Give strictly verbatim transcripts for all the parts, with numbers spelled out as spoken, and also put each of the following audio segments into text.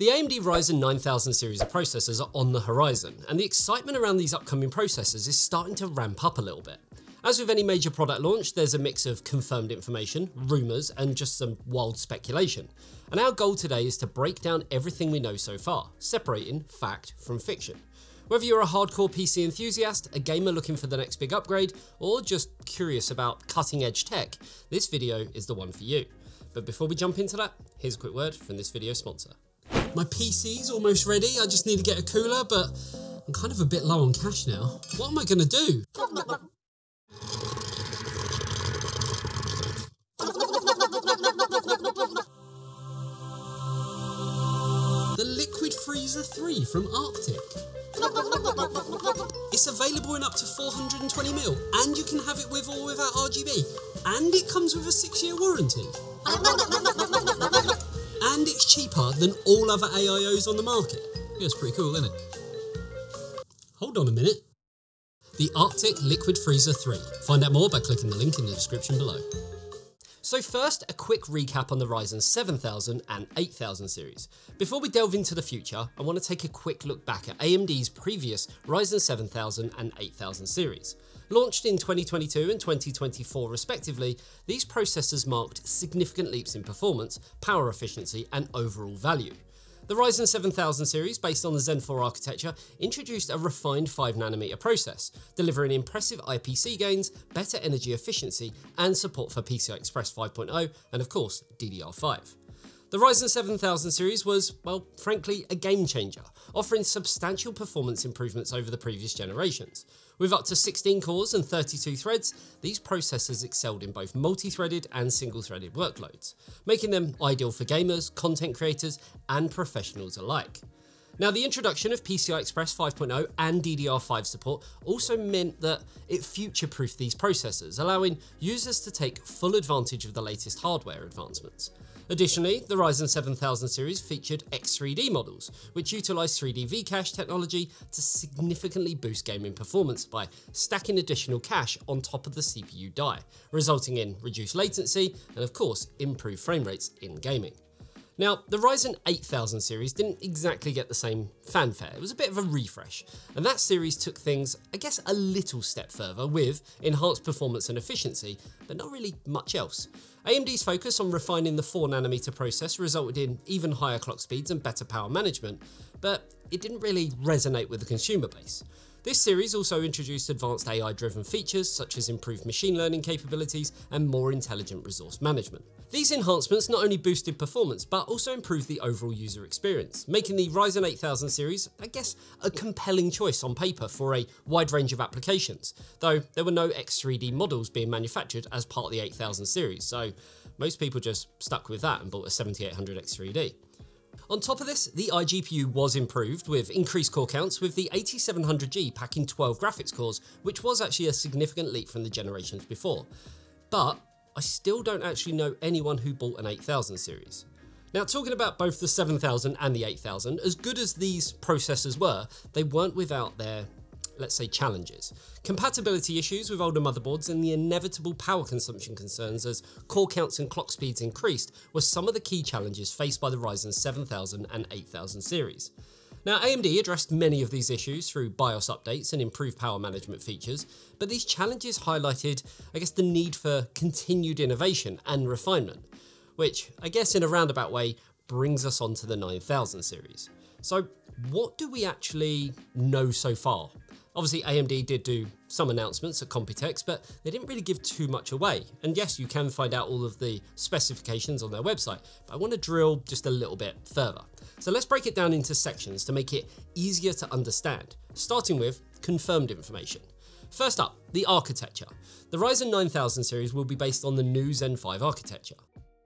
The A M D Ryzen nine thousand series of processors are on the horizon, and the excitement around these upcoming processors is starting to ramp up a little bit. As with any major product launch, there's a mix of confirmed information, rumors, and just some wild speculation. And our goal today is to break down everything we know so far, separating fact from fiction. Whether you're a hardcore P C enthusiast, a gamer looking for the next big upgrade, or just curious about cutting-edge tech, this video is the one for you. But before we jump into that, here's a quick word from this video sponsor. My P C's almost ready, I just need to get a cooler, but I'm kind of a bit low on cash now. What am I gonna do? The Liquid Freezer three from Arctic. It's available in up to four hundred twenty mil, and you can have it with or without R G B, and it comes with a six year warranty. And it's cheaper than all other A I Os on the market. Yeah, it's pretty cool, isn't it? Hold on a minute. The Arctic Liquid Freezer three. Find out more by clicking the link in the description below. So first, a quick recap on the Ryzen seven thousand and eight thousand series. Before we delve into the future, I want to take a quick look back at A M D's previous Ryzen seven thousand and eight thousand series. Launched in twenty twenty-two and twenty twenty-four respectively, these processors marked significant leaps in performance, power efficiency, and overall value. The Ryzen seven thousand series, based on the Zen four architecture, introduced a refined five nanometer process, delivering impressive I P C gains, better energy efficiency, and support for P C I Express five point oh, and of course, D D R five. The Ryzen seven thousand series was, well, frankly, a game changer, offering substantial performance improvements over the previous generations. With up to sixteen cores and thirty-two threads, these processors excelled in both multi-threaded and single-threaded workloads, making them ideal for gamers, content creators, and professionals alike. Now, the introduction of P C I Express five point oh and D D R five support also meant that it future-proofed these processors, allowing users to take full advantage of the latest hardware advancements. Additionally, the Ryzen seven thousand series featured X three D models, which utilized three D V-Cache technology to significantly boost gaming performance by stacking additional cache on top of the C P U die, resulting in reduced latency and, of course, improved frame rates in gaming. Now, the Ryzen eight thousand series didn't exactly get the same fanfare. It was a bit of a refresh, and that series took things, I guess, a little step further with enhanced performance and efficiency, but not really much else. A M D's focus on refining the four nanometer process resulted in even higher clock speeds and better power management, but it didn't really resonate with the consumer base. This series also introduced advanced A I-driven features such as improved machine learning capabilities and more intelligent resource management. These enhancements not only boosted performance but also improved the overall user experience, making the Ryzen eight thousand series, I guess, a compelling choice on paper for a wide range of applications, though there were no X three D models being manufactured as part of the eight thousand series, so most people just stuck with that and bought a seventy-eight hundred X three D. On top of this, the iGPU was improved with increased core counts, with the eighty-seven hundred G packing twelve graphics cores, which was actually a significant leap from the generations before. But I still don't actually know anyone who bought an eight thousand series. Now, talking about both the seven thousand and the eight thousand, as good as these processors were, they weren't without their, let's say, challenges. Compatibility issues with older motherboards and the inevitable power consumption concerns as core counts and clock speeds increased were some of the key challenges faced by the Ryzen seven thousand and eight thousand series. Now, A M D addressed many of these issues through BIOS updates and improved power management features, but these challenges highlighted, I guess, the need for continued innovation and refinement, which, I guess, in a roundabout way, brings us onto the nine thousand series. So, what do we actually know so far? Obviously, A M D did do some announcements at Computex, but they didn't really give too much away. And yes, you can find out all of the specifications on their website, but I want to drill just a little bit further. So let's break it down into sections to make it easier to understand, starting with confirmed information. First up, the architecture. The Ryzen nine thousand series will be based on the new Zen five architecture.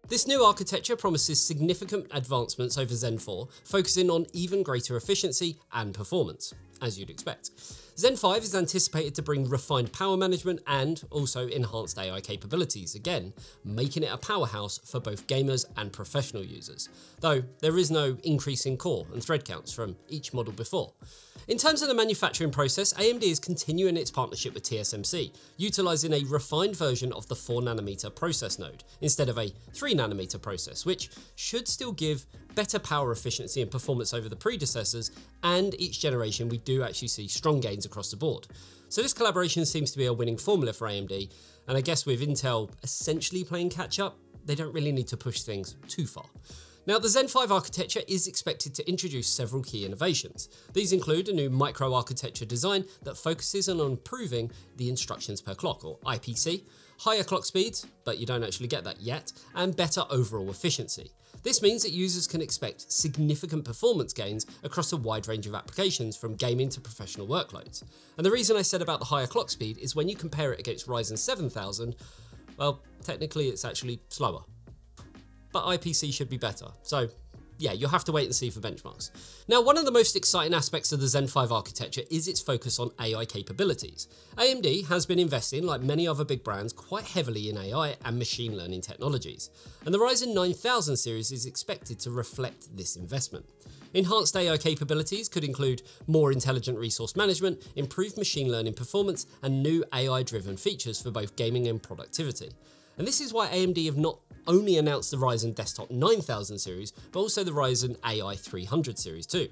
This new architecture promises significant advancements over Zen four, focusing on even greater efficiency and performance, as you'd expect. Zen five is anticipated to bring refined power management and also enhanced A I capabilities, again, making it a powerhouse for both gamers and professional users, though there is no increase in core and thread counts from each model before. In terms of the manufacturing process, A M D is continuing its partnership with T S M C, utilising a refined version of the four nanometer process node instead of a three nanometer process, which should still give better power efficiency and performance over the predecessors, and each generation we do actually see strong gains across the board. So this collaboration seems to be a winning formula for A M D, and I guess with Intel essentially playing catch up, they don't really need to push things too far. Now, the Zen five architecture is expected to introduce several key innovations. These include a new microarchitecture design that focuses on improving the instructions per clock, or I P C, higher clock speeds, but you don't actually get that yet, and better overall efficiency. This means that users can expect significant performance gains across a wide range of applications, from gaming to professional workloads. And the reason I said about the higher clock speed is when you compare it against Ryzen seven thousand, well, technically it's actually slower, but I P C should be better. So yeah, you'll have to wait and see for benchmarks. Now, one of the most exciting aspects of the Zen five architecture is its focus on A I capabilities. A M D has been investing, like many other big brands, quite heavily in A I and machine learning technologies, and the Ryzen nine thousand series is expected to reflect this investment. Enhanced A I capabilities could include more intelligent resource management, improved machine learning performance, and new A I-driven features for both gaming and productivity. And this is why A M D have not only announced the Ryzen Desktop nine thousand series, but also the Ryzen A I three hundred series too.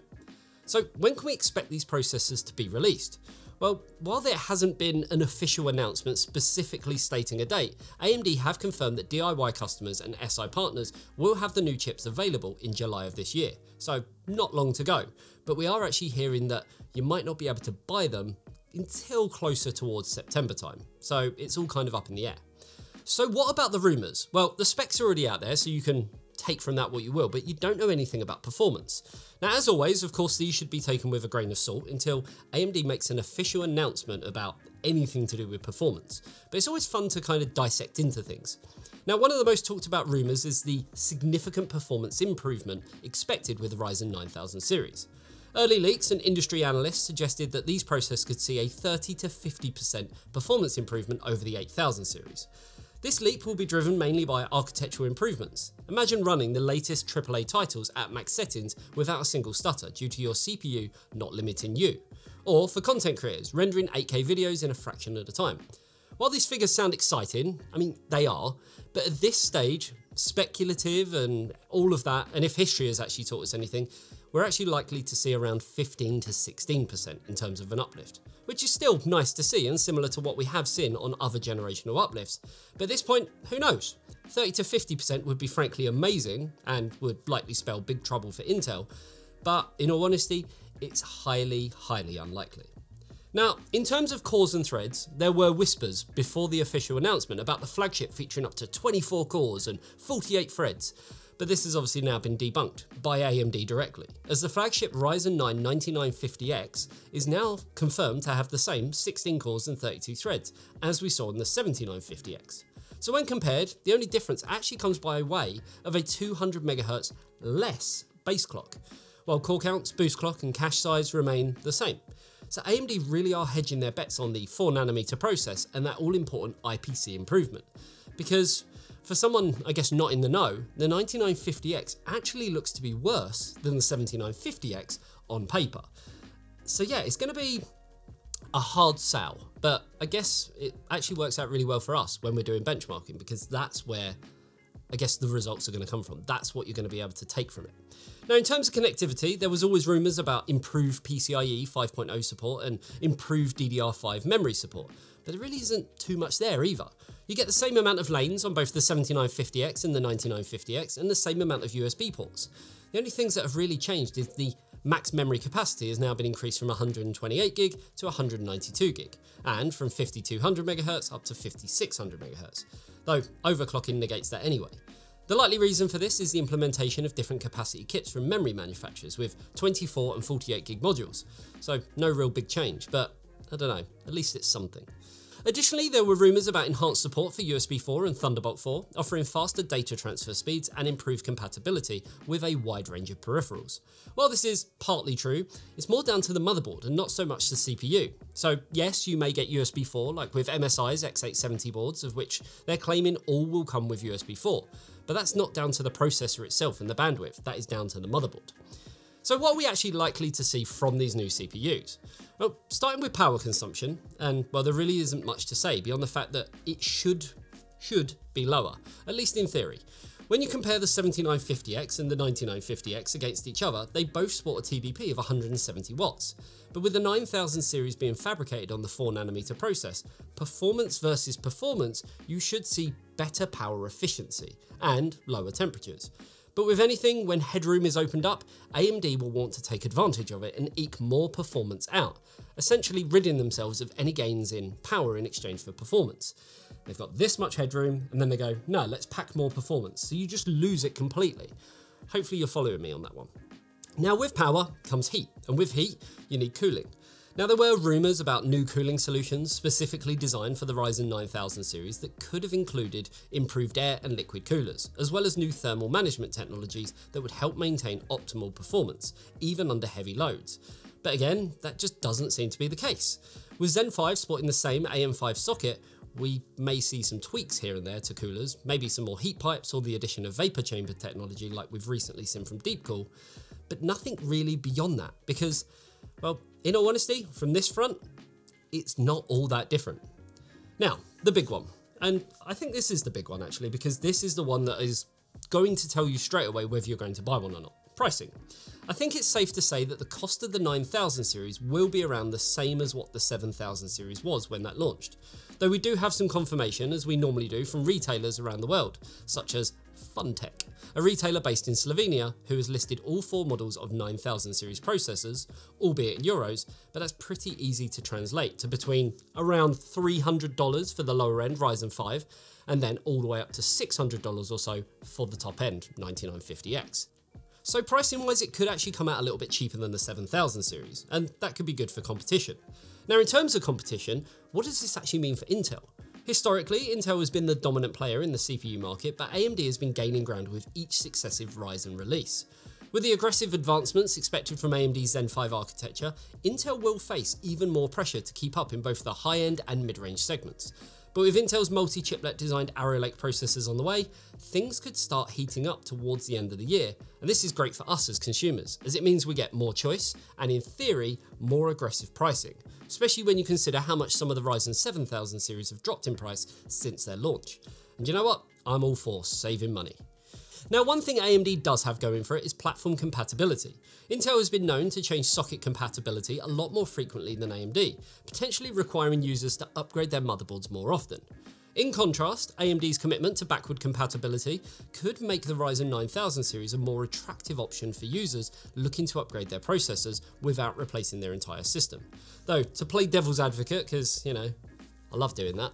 So when can we expect these processors to be released? Well, while there hasn't been an official announcement specifically stating a date, A M D have confirmed that D I Y customers and S I partners will have the new chips available in July of this year. So not long to go, but we are actually hearing that you might not be able to buy them until closer towards September time. So it's all kind of up in the air. So what about the rumors? Well, the specs are already out there, so you can take from that what you will, but you don't know anything about performance. Now, as always, of course, these should be taken with a grain of salt until A M D makes an official announcement about anything to do with performance. But it's always fun to kind of dissect into things. Now, one of the most talked about rumors is the significant performance improvement expected with the Ryzen nine thousand series. Early leaks and industry analysts suggested that these processors could see a thirty to fifty percent performance improvement over the eight thousand series. This leap will be driven mainly by architectural improvements. Imagine running the latest triple A titles at max settings without a single stutter due to your C P U not limiting you. Or for content creators, rendering eight K videos in a fraction of the time. While these figures sound exciting, I mean, they are, but at this stage, speculative and all of that, and if history has actually taught us anything, we're actually likely to see around fifteen to sixteen percent in terms of an uplift, which is still nice to see and similar to what we have seen on other generational uplifts. But at this point, who knows? thirty to fifty percent would be frankly amazing and would likely spell big trouble for Intel. But in all honesty, it's highly, highly unlikely. Now, in terms of cores and threads, there were whispers before the official announcement about the flagship featuring up to twenty-four cores and forty-eight threads. But this has obviously now been debunked by A M D directly, as the flagship Ryzen nine ninety-nine fifty X is now confirmed to have the same sixteen cores and thirty-two threads as we saw in the seventy-nine fifty X. So when compared, the only difference actually comes by way of a two hundred megahertz less base clock, while core counts, boost clock and cache size remain the same. So A M D really are hedging their bets on the four nanometer process and that all-important I P C improvement, because for someone, I guess, not in the know, the ninety-nine fifty X actually looks to be worse than the seventy-nine fifty X on paper. So yeah, it's going to be a hard sell, but I guess it actually works out really well for us when we're doing benchmarking, because that's where I guess the results are going to come from. That's what you're going to be able to take from it. Now, in terms of connectivity, there was always rumors about improved P C I E five point oh support and improved D D R five memory support, but there really isn't too much there either. You get the same amount of lanes on both the seventy-nine fifty X and the ninety-nine fifty X and the same amount of U S B ports. The only things that have really changed is the max memory capacity has now been increased from one hundred twenty-eight gig to one hundred ninety-two gig, and from fifty-two hundred megahertz up to fifty-six hundred megahertz, though overclocking negates that anyway. The likely reason for this is the implementation of different capacity kits from memory manufacturers with twenty-four and forty-eight gig modules. So no real big change, but I don't know, at least it's something. Additionally, there were rumors about enhanced support for U S B four and Thunderbolt four, offering faster data transfer speeds and improved compatibility with a wide range of peripherals. While this is partly true, it's more down to the motherboard and not so much the C P U. So yes, you may get U S B four, like with M S I's X eight seventy boards, of which they're claiming all will come with U S B four, but that's not down to the processor itself and the bandwidth, that is down to the motherboard. So what are we actually likely to see from these new C P Us? Well, starting with power consumption, and well, there really isn't much to say beyond the fact that it should, should be lower, at least in theory. When you compare the seventy-nine fifty X and the ninety-nine fifty X against each other, they both sport a T D P of one hundred seventy watts. But with the nine thousand series being fabricated on the four nanometer process, performance versus performance, you should see better power efficiency and lower temperatures. But with anything, when headroom is opened up, A M D will want to take advantage of it and eke more performance out, essentially ridding themselves of any gains in power in exchange for performance. They've got this much headroom, and then they go, no, let's pack more performance. So you just lose it completely. Hopefully you're following me on that one. Now with power comes heat, and with heat, you need cooling. Now there were rumors about new cooling solutions specifically designed for the Ryzen nine thousand series that could have included improved air and liquid coolers, as well as new thermal management technologies that would help maintain optimal performance, even under heavy loads. But again, that just doesn't seem to be the case. With Zen five sporting the same A M five socket, we may see some tweaks here and there to coolers, maybe some more heat pipes or the addition of vapor chamber technology like we've recently seen from Deepcool, but nothing really beyond that because, well, in all honesty, from this front, it's not all that different. Now, the big one, and I think this is the big one actually, because this is the one that is going to tell you straight away whether you're going to buy one or not. Pricing. I think it's safe to say that the cost of the nine thousand series will be around the same as what the seven thousand series was when that launched, though we do have some confirmation, as we normally do, from retailers around the world, such as FunTech, a retailer based in Slovenia who has listed all four models of nine thousand series processors, albeit in euros, but that's pretty easy to translate to between around three hundred dollars for the lower end Ryzen five and then all the way up to six hundred dollars or so for the top end ninety-nine fifty X. So pricing wise, it could actually come out a little bit cheaper than the seven thousand series, and that could be good for competition. Now in terms of competition, what does this actually mean for Intel? Historically, Intel has been the dominant player in the C P U market, but A M D has been gaining ground with each successive Ryzen release. With the aggressive advancements expected from A M D's Zen five architecture, Intel will face even more pressure to keep up in both the high-end and mid-range segments. But with Intel's multi-chiplet designed Arrow Lake processors on the way, things could start heating up towards the end of the year. And this is great for us as consumers, as it means we get more choice and, in theory, more aggressive pricing, especially when you consider how much some of the Ryzen seven thousand series have dropped in price since their launch. And you know what? I'm all for saving money. Now, one thing A M D does have going for it is platform compatibility. Intel has been known to change socket compatibility a lot more frequently than A M D, potentially requiring users to upgrade their motherboards more often. In contrast, A M D's commitment to backward compatibility could make the Ryzen nine thousand series a more attractive option for users looking to upgrade their processors without replacing their entire system. Though, to play devil's advocate, because, you know, I love doing that,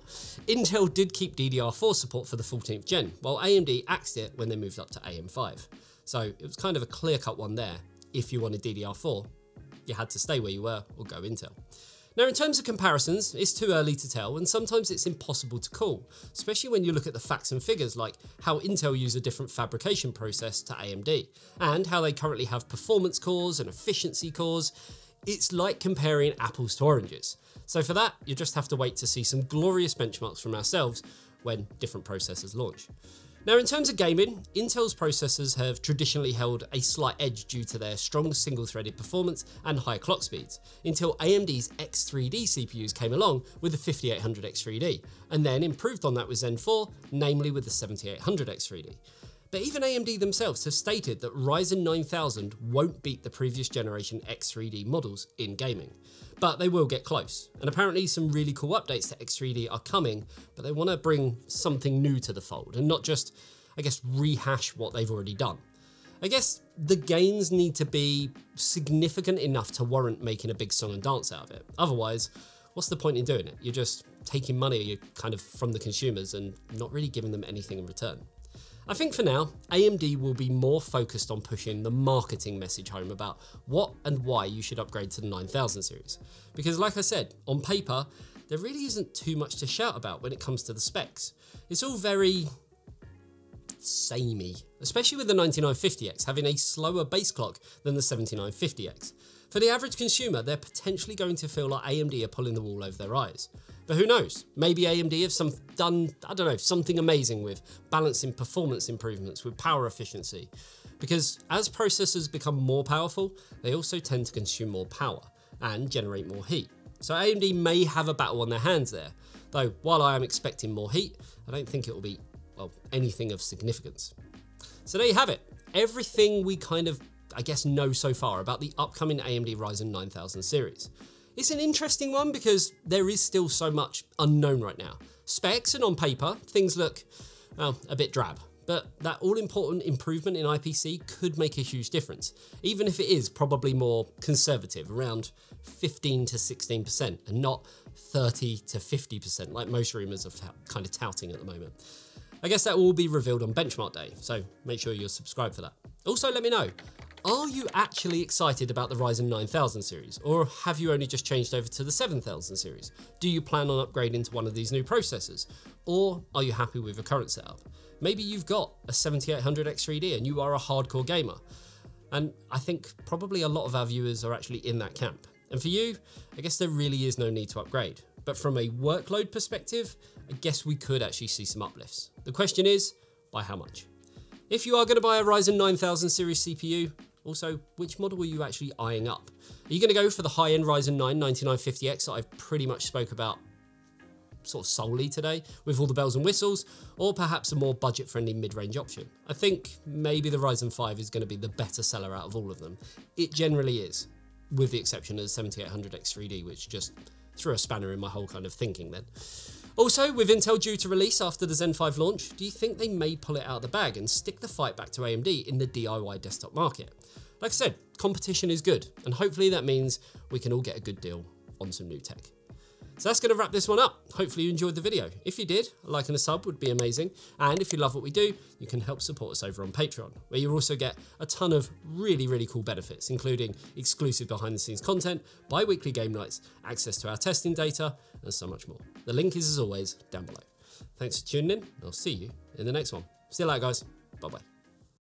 Intel did keep D D R four support for the fourteenth gen, while A M D axed it when they moved up to A M five. So it was kind of a clear-cut one there. If you wanted D D R four, you had to stay where you were or go Intel. Now, in terms of comparisons, it's too early to tell, and sometimes it's impossible to call, especially when you look at the facts and figures like how Intel use a different fabrication process to A M D, and how they currently have performance cores and efficiency cores. It's like comparing apples to oranges. So for that, you just have to wait to see some glorious benchmarks from ourselves when different processors launch. Now, in terms of gaming, Intel's processors have traditionally held a slight edge due to their strong single-threaded performance and high clock speeds, until A M D's X three D C P Us came along with the fifty-eight hundred X three D, and then improved on that with Zen four, namely with the seventy-eight hundred X three D. But even A M D themselves have stated that Ryzen nine thousand won't beat the previous generation X three D models in gaming, but they will get close. And apparently some really cool updates to X three D are coming, but they want to bring something new to the fold and not just, I guess, rehash what they've already done. I guess the gains need to be significant enough to warrant making a big song and dance out of it. Otherwise, what's the point in doing it? You're just taking money kind of from the consumers and not really giving them anything in return. I think for now, A M D will be more focused on pushing the marketing message home about what and why you should upgrade to the nine thousand series. Because like I said, on paper, there really isn't too much to shout about when it comes to the specs. It's all very samey, especially with the ninety-nine fifty X having a slower base clock than the seventy-nine fifty X. For the average consumer, they're potentially going to feel like A M D are pulling the wool over their eyes. But who knows? Maybe A M D have some done, I don't know, something amazing with balancing performance improvements with power efficiency. because as processors become more powerful, they also tend to consume more power and generate more heat. So A M D may have a battle on their hands there, though while I am expecting more heat, I don't think it will be, well, anything of significance. So there you have it. Everything we kind of, I guess, know so far about the upcoming A M D Ryzen nine thousand series. It's an interesting one because there is still so much unknown right now. Specs and on paper, things look, well, a bit drab, but that all-important improvement in I P C could make a huge difference, even if it is probably more conservative, around fifteen to sixteen percent and not thirty to fifty percent like most rumors are kind of touting at the moment. I guess that will be revealed on benchmark day, so make sure you're subscribed for that. Also, let me know, are you actually excited about the Ryzen nine thousand series, or have you only just changed over to the seven thousand series? Do you plan on upgrading to one of these new processors, or are you happy with your current setup? Maybe you've got a seventy-eight hundred X three D and you are a hardcore gamer, and I think probably a lot of our viewers are actually in that camp. And for you, I guess there really is no need to upgrade, but from a workload perspective, I guess we could actually see some uplifts. The question is, by how much? If you are going to buy a Ryzen nine thousand series C P U, also, which model are you actually eyeing up? Are you going to go for the high-end Ryzen nine ninety-nine fifty X that I've pretty much spoke about sort of solely today with all the bells and whistles, or perhaps a more budget-friendly mid-range option? I think maybe the Ryzen five is going to be the better seller out of all of them. It generally is, with the exception of the seventy-eight hundred X three D, which just threw a spanner in my whole kind of thinking then. Also, with Intel due to release after the Zen five launch, do you think they may pull it out of the bag and stick the fight back to A M D in the D I Y desktop market? Like I said, competition is good, and hopefully that means we can all get a good deal on some new tech. So that's going to wrap this one up. Hopefully you enjoyed the video. If you did, a like and a sub would be amazing. And if you love what we do, you can help support us over on Patreon, where you also get a ton of really, really cool benefits, including exclusive behind the scenes content, bi-weekly game nights, access to our testing data, and so much more. The link is, as always, down below. Thanks for tuning in, and I'll see you in the next one. See you later, guys. Bye-bye.